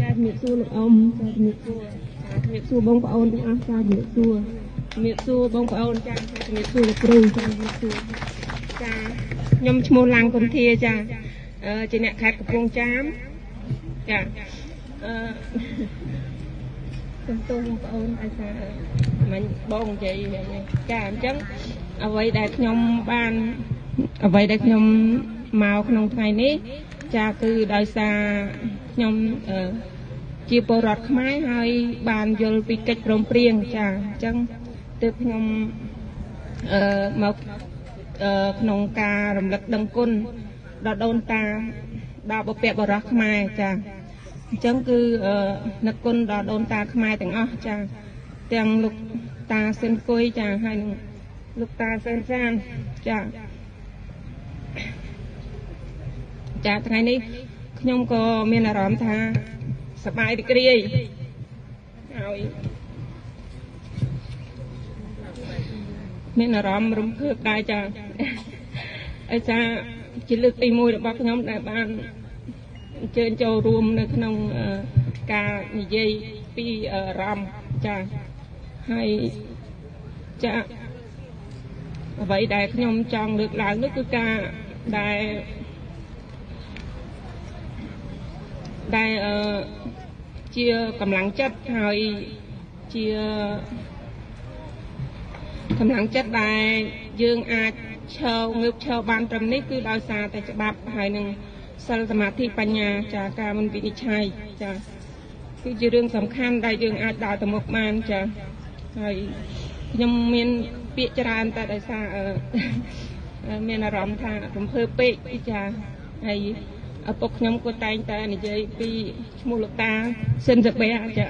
การมีสู้ลูกอมการมีสู้การมีสู้บ้องเอาลูกอ้าการมีสู้บ้องเอาการมีสู้ลูกรูการมีสู้การยมชโมลังคนเทียจ้าเจเนคัดกับพวงจ้ามจ้าคนโตบ้องเอาอาจารย์มันบ้องใจจ้าจังเอาไว้ได้ยมบ้านเอาไว้ได้ยมเมาขนมไทยนี้จะคือดอยซายมจีบรอดไม้ให้บานยลปิกเกตรมเปรียงจ้าจังตึกยมเมาขนมการำลักดังกุนดอดโดนตาดาวเปียบรอดไม้จ้าจังคือนักกุนดอดโดนตาไม้แต่งอ้อจ้าแต่งลูกตาเส้นคุยจ้าให้ลูกตาเส้นจานจ้าจ้าทางนี้ขยมก็มีนารอมท่าสบายดีกรีเอาอีกมีนารอมรุมเพื่อได้จ้าไอ้จ้าจิลึกตีมวยแบบขยมในบ้านเชิญเจ้ารวมในขนมกาหยิบปีรำจ้าให้จ้าไว้ได้ขยมจองเลือกหลังนึกคือกาได้ได้เชียกำลังจัดหอยเชียกำลังจัดได้ยื่นอาเชวเงือบเชวบานตรงนี้คือดาวซาแต่จะบับหอยหนึ่งสารสมาธิปัญญาจากการมันวินิจฉัยจะคือเรื่องสำคัญได้ยื่นอาดาวตะมกมันจะหอยยังมีเปียจานแต่ดาวซามีนารมทางผมเพิ่มเป๊ะจะหอยอปกยมก็แต่งแต่ในใจปีมูลตาเส้นสเปะจ้ะ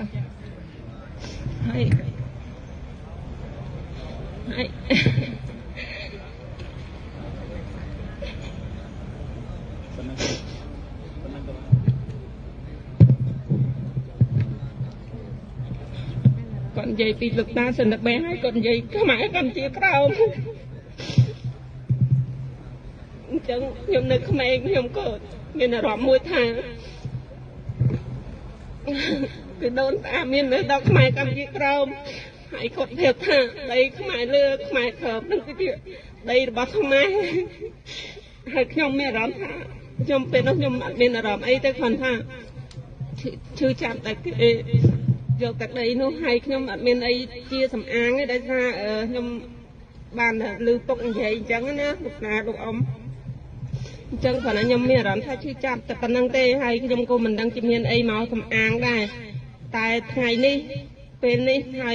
ให้ก่อนใจปีลูกตาเส้นสเปะให้ก่อนใจก็หมายก่อนเชี่ยคราวจังยมนึกทำไมยมก็มีนารอมมวยทางคือโดนตามีนเลยดอกไม้กำยิ่งเราหายขดเพียบทางใดขมายเลือกขมายเถิบนั่งที่เดียวใดบัดทำไมหายยมมีนารอมทางยมเป็นยมมีนารอมไอ้แต่คนทางชื่อจำแต่เกี่ยวกับใดนู้หายยมมีนไอ้เชี่ยสำอางไอ้ได้ทางยมบ้านลือปกใหญ่จังนะลูกนาลูกอมจังขณะยมมีร้านท่าชื่อจับแต่ตอนนั่งเตะให้ยมกูมันดังจิมเงินไอเมาทำอ่างได้แต่ไงนี่เป็นนี่ให้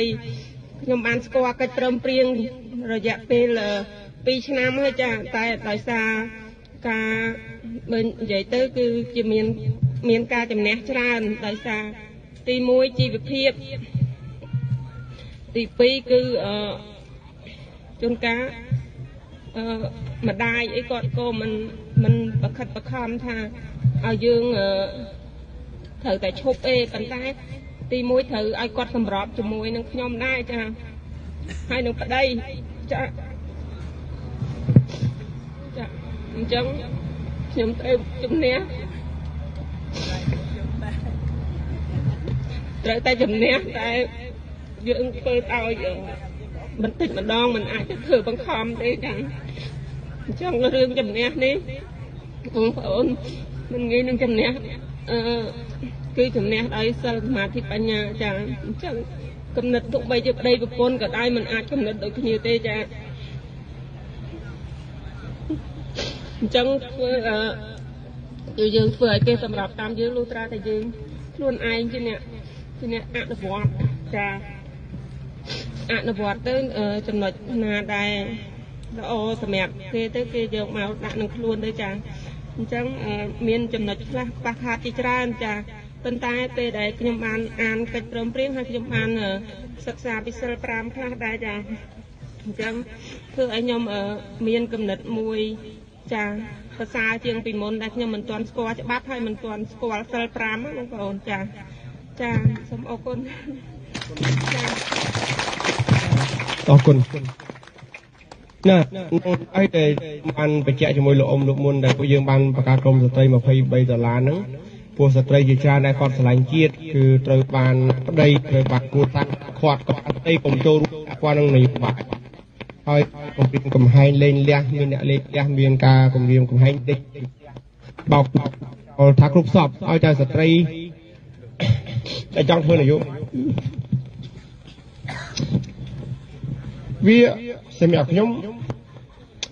ยมอันสกอร์กระเจิมเปลี่ยนระยะเป็นปีชนะให้จ้าแต่ต่อยซาการเป็นใหญ่เตอคือจิมเงินเมียนการจิมเนชร้านต่อยซาตีมวยจีบเพียบตีปีคือจนก้ามาได้ไอ้กอดโกมันประคัดประคำทางเอายืงเธอแต่ชกเอปันได้ตีมวยเธอไอ้กอดสำรอบจมูกนึงยอมได้จ้าให้นึงไปได้จ้าจ้าจังยมเตยจุ่มเนี้ยเตยแต่จุ่มเนี้ยแต่ยืงเปิดเอาอยู่มันติดมันดองมันอาจจะถือบังคอมได้จังจังเรื่องจำเนี้ยนี่องค์พระองค์มันงี้นึงจำเนี้ยคือจำเนี้ยได้สมาธิปัญญาจังจังกำหนดทุกใบจะได้บุคคลก็ได้มันอาจกำหนดโดยขี้เตจังจังยืนเฟื่อยเกสำหรับตามยืนลูตราแต่ยืนล้วนไอที่เนี้ยอัดหัวจังอ่านบวชเต้นจำนวนนาได้แล้วโอ้สมัยเกย์เต้นเกย์เยอะมาหนังครูนด้วยจ้าจังเมียนจำนวนละปากหาจิตร้านจ้าต้นตายเตยได้ขยมานอ่านกระเริ่มเปลี่ยนให้ขยมานศึกษาพิศรพรามคลาได้จ้าจังเพื่อไอ้ยมเมียนกำหนดมวยจ้าภาษาเชียงปีมนได้ขยมมันตอนสกอตบัตให้มันตอนสกอตพิศรพรามมากน้องก่อนจ้าจ้าสมอกุลขอบคุณน่ะไอ้แต่มันไปแจกจมูกลมลมมุนแต่ก็ยังบันประกาศกรมสตรีมาพายใบตะลานั้น พวกสตรีจีจาในความสลายเกียรติคือเตยปานได้เตยปากกูตักขวดกับอันตีผมโจรุกว่านั่งหนีไปเฮ้ยผมเป็นกลุ่มให้เล่นเลี้ยงเงินเนี่ยเล่นเลี้ยงเบียนกากลุ่มเรียมกลุ่มให้เด็กบอกเอาทักรูปสอบเอาใจสตรีแต่จังเพื่อนอายุวิสมัยขยม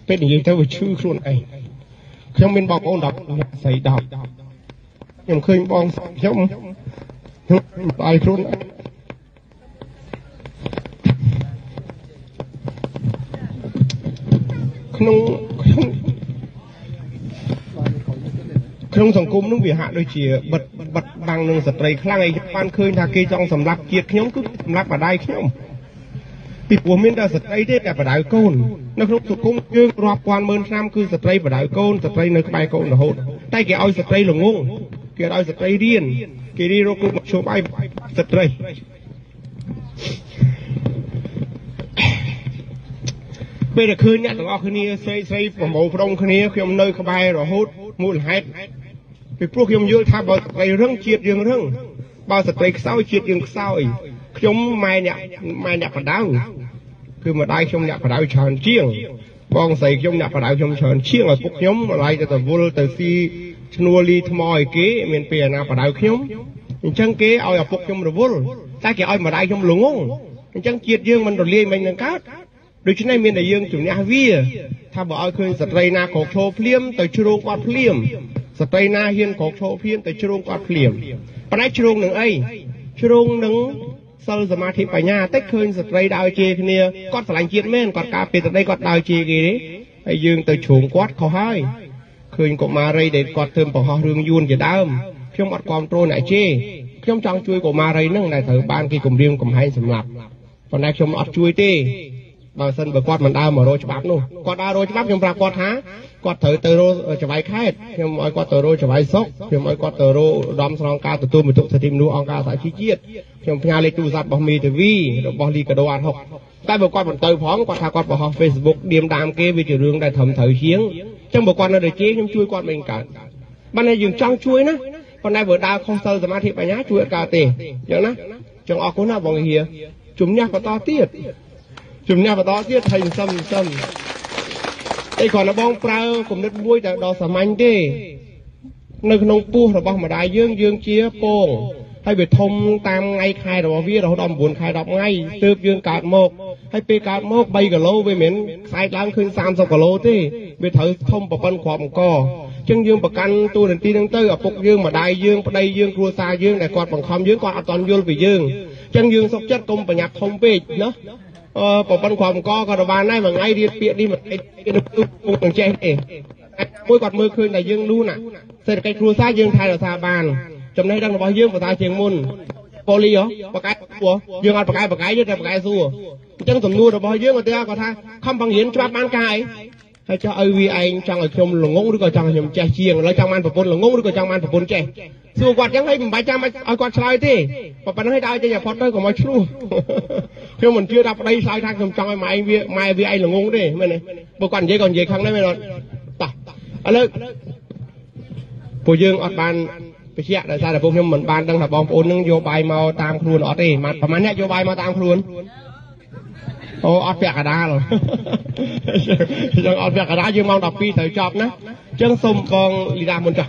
เป็นอย่างนี้เท่ากับชื่อครูนไอขยมเป็นบอกองดับใส่ดับยังเคยบองขยมตายครูนขนมสังคมนุ่งวิหารโดยเฉียบัดบางนึงสตรีคลั่งไอ้ปานเคยนาเกจองสำลักเกียรติขยมคือสำลักมาได้ขยมปีปัวเมียนดาสตรีได้แต่ประดายโกนนักรบสุกุมยืนรอบควานเมินซ้ำคือสตรีประดายโกนสตรีในใบโกนหดใต้แกเอาสตรีหลงงงแกเอาสตรีเรียนแกดีโรกุมโชว์ใบสตรีเมื่อคืนเนี่ยต้องเอาคืนนี้ใส่ผมบอกพระองค์คืนนี้เขียมเนยขบายหรอโหดมูลหายไปพวกเขียมยืนทำบอลสตรีเรื่องเฉียดยืนเรื่องบอลสตรีเศร้าเฉียดยืนเศร้าอีกเขียมไม่เนี่ยประดาวคือมาได้เขียมเนี่ยประดาวชานเชียงบองใส่เขียมเนี่ยประดาวเขียมชานเชียงไอ้พวกเขียมอะไรจะแต่วุ้นแต่ซีชนัวลีทมอยเก๋เมียนเปียนาประดาวเขียมจังเก๋เอาพวกเขียมระวุ้นแต่เก๋เอามาได้เขียมหลงงจังเฉียดยืนมันโดนเลี้ยงมันยังกัดโดยเฉพาะเมียนในยังจุดนี้วิ่งถ้าบอกเอาคืนสตรีนาโขกโชว์เพลียมแต่ชูโรงกวาดเพลียมสตรีนาเฮียนโขกโชว์เพลียมแต่ชูโรงกวาดเพลียมปนัยชูโรงหนึ่งไอชูโรงหนึ่งเซลสมาธิปัญญาแต่คืนสตรีดาวเจคเนียก็สลายเกียรติแม่นกอดกาเปตได้กอดดาวเจกีนี้ไอยังแต่ชูงกวาดเขาให้คืนกบมาไรเด็ดกอดเติมปะหอเรืองยูนจะดามเพียงอดความโตไหนเจเพียงจังช่วยกบมาไรนั่งในเถอบ้านกีกลมเรียมกลมให้สำหรับปนัยชมอดช่วยเต้บางสันบางกอดมันดาวมาโรยฉบับนู่นกอดดาวโรยฉบับยังปรากฏฮะกอดเถอเตอโรจะไว้แค่ยังไอ้กอดเตอโรจะไว้ซกยังไอ้กอดเตอโรดอมสลองกาตัวมันตุกสติมดูองกาสายขี้เกียจยังพญาเลตูซับบอมีทีวีบอลีกระโดดหกใต้บางกอดมันเตยพร้อมกอดทากอดบอเฟซบุ๊กเดียมดามเกวิจิเรื่องได้ทำเถอเชียงจังบางกอดเราเด็กเจี๊ยยังช่วยกอดเหมือนกันบ้านไหนยังจังช่วยนะบ้านไหนเบอร์ดาวคอนเสิร์ตสมาธิปัญญาช่วยกาเตอย่างนั้นจังออกคนหน้าบองเฮียจุ่มยากกว่าต่อเตี้ยจุ่มเนี่ยประตอเสียไทยซ้ำไอ้ก่อนนะบ้องเปล่าผมนึกบุ้ยแต่ดอสมัยเด้ในขนมปูเราบ้องมาได้ยื่นเจี๊ยโป่งให้ไปทมตามไงใครเราบอกวิ่งเราดอมบุญใครดอมไงเติบยื่นกาดโมกให้ไปกาดโมกใบกะโลไปเหม็นใส่ล้างคืน30 กะโลที่ไปเถอะทมประกันความก่อจึงยื่นประกันตัวหนึ่งตีหนึ่งเตอร์ปกยื่นมาได้ยื่นไปได้ยื่นครัวซายื่นแต่กอดบังคำยื่นกอดอัดตอนยื่นไปยื่นจึงยื่นสกจัดกลมประหยัดทมไปเนาะปปันความก่อกระบาลได้แบบไงดีเปียดีแบบไอ้ดูดูตั้งใจเองมือกอดมือคืนแต่ยังรู้น่ะเสร็จไอ้ครูซ่ายังไทยเราซาบานจำได้ดังบอกยังภาษาเชียงมุนโปลีเหรอปากไก่ปัวยังเอาปากไก่ยังแต่ปากไก่สู้จังสมนูเราบอกยังมาเตะก็ท่าคำพังเหียนจับบ้านไก่ให้เจ้าไอวีไอจังไอชมหลงงงหรือก็จังไอชมแจเชียงแล้วจังมันปะปนหลงงงหรือก็จังมันปะปนแจสู้กอดยังให้ใบจังมาเอากอดชายที่ปะปนให้ได้จะอย่าพอดได้ก็มาชู้เพื่อมันเชื่อรับได้สายทางสมจังไอไม้วีไอหลงงงดิไม่เนี่ยปะก่อนเยอะครั้งได้ไม่นอนตัดอะไรผู้ยืงอดบานไปเชี่ยแต่ซาแต่พวกนี้เหมือนบานตั้งแต่บองโอนนึงโยบายมาตามครูนอดดิมาประมาณนี้โยบายมาตามครูนโอ้อัดเปียกกระดาษเลยยังอัดเปียกกระดาษยังมองดอกปีเถอะจอบนะจังสมกองลีดามนจ้ะ